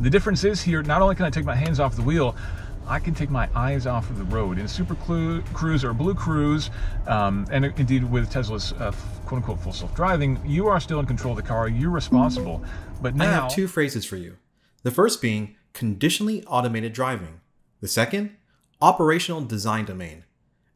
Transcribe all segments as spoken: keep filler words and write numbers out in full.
The difference is here, not only can I take my hands off the wheel, I can take my eyes off of the road. In Super Cruise or Blue Cruise, um, and indeed with Tesla's uh, quote-unquote full self-driving, you are still in control of the car, you're responsible. But now— I have two phrases for you. The first being conditionally automated driving. The second, operational design domain.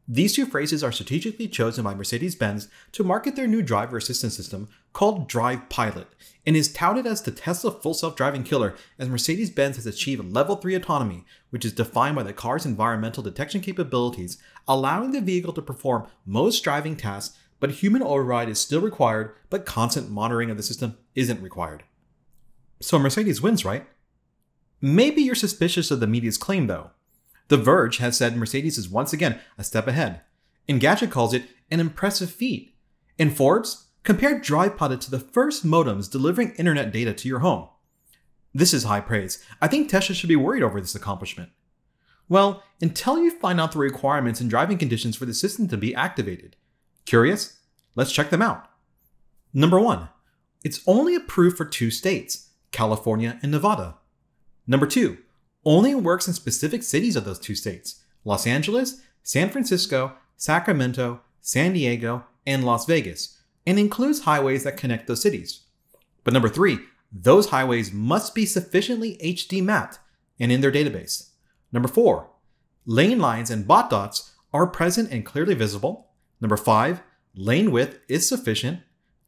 These two phrases are strategically chosen by Mercedes-Benz to market their new driver assistance system called Drive Pilot, and is touted as the Tesla full self-driving killer, as Mercedes-Benz has achieved level three autonomy, which is defined by the car's environmental detection capabilities, allowing the vehicle to perform most driving tasks, but human override is still required, but constant monitoring of the system isn't required. So Mercedes wins, right? Maybe you're suspicious of the media's claim, though. The Verge has said Mercedes is once again a step ahead. Engadget calls it an impressive feat. And Forbes compared Drive Pilot to the first modems delivering internet data to your home. This is high praise. I think Tesla should be worried over this accomplishment. Well, until you find out the requirements and driving conditions for the system to be activated. Curious? Let's check them out. Number one, it's only approved for two states, California and Nevada. Number two, only works in specific cities of those two states, Los Angeles, San Francisco, Sacramento, San Diego, and Las Vegas, and includes highways that connect those cities. But number three, those highways must be sufficiently H D mapped and in their database. Number four, lane lines and bot dots are present and clearly visible. Number five, lane width is sufficient.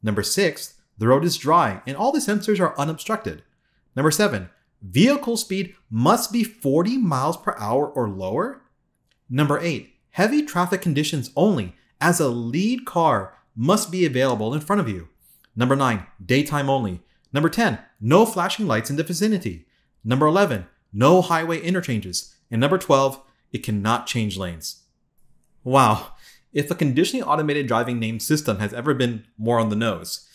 Number six, the road is dry and all the sensors are unobstructed. Number seven, vehicle speed must be forty miles per hour or lower. Number eight, heavy traffic conditions only, as a lead car must be available in front of you. Number nine, daytime only. Number ten, no flashing lights in the vicinity. Number eleven, no highway interchanges. And number twelve, it cannot change lanes. Wow, if a conditionally automated driving name system has ever been more on the nose.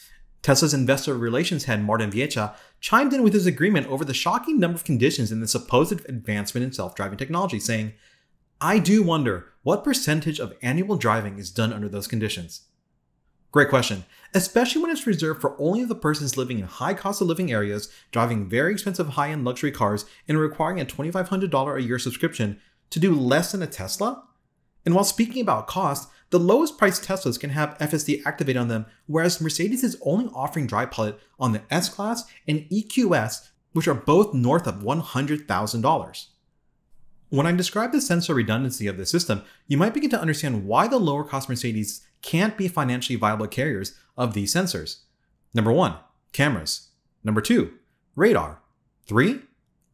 Tesla's investor relations head Martin Viecha chimed in with his agreement over the shocking number of conditions in the supposed advancement in self-driving technology, saying, "I do wonder what percentage of annual driving is done under those conditions." Great question, especially when it's reserved for only the persons living in high cost of living areas, driving very expensive high-end luxury cars, and requiring a twenty-five hundred dollars a year subscription to do less than a Tesla? And while speaking about cost, the lowest priced Teslas can have F S D activated on them, whereas Mercedes is only offering Drive Pilot on the S-Class and E Q S, which are both north of one hundred thousand dollars. When I describe the sensor redundancy of the system, you might begin to understand why the lower cost Mercedes can't be financially viable carriers of these sensors. Number one, cameras. Number two, radar. Three,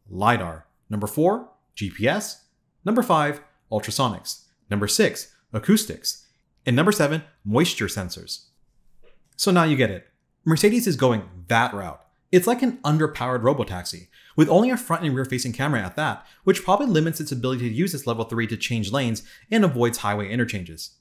LiDAR. Number four, G P S. Number five, ultrasonics. Number six, acoustics. And number seven, moisture sensors. So now you get it. Mercedes is going that route. It's like an underpowered robotaxi, with only a front and rear facing camera at that, which probably limits its ability to use its level three to change lanes and avoids highway interchanges.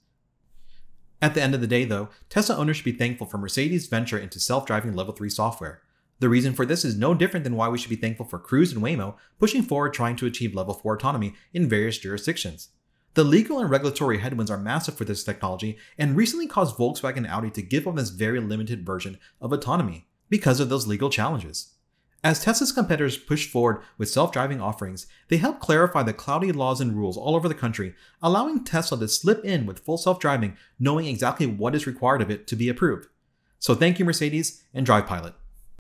At the end of the day though, Tesla owners should be thankful for Mercedes' venture into self-driving level three software. The reason for this is no different than why we should be thankful for Cruise and Waymo pushing forward trying to achieve level four autonomy in various jurisdictions. The legal and regulatory headwinds are massive for this technology and recently caused Volkswagen and Audi to give up this very limited version of autonomy because of those legal challenges. As Tesla's competitors push forward with self-driving offerings, they help clarify the cloudy laws and rules all over the country, allowing Tesla to slip in with full self-driving, knowing exactly what is required of it to be approved. So thank you, Mercedes and Drive Pilot.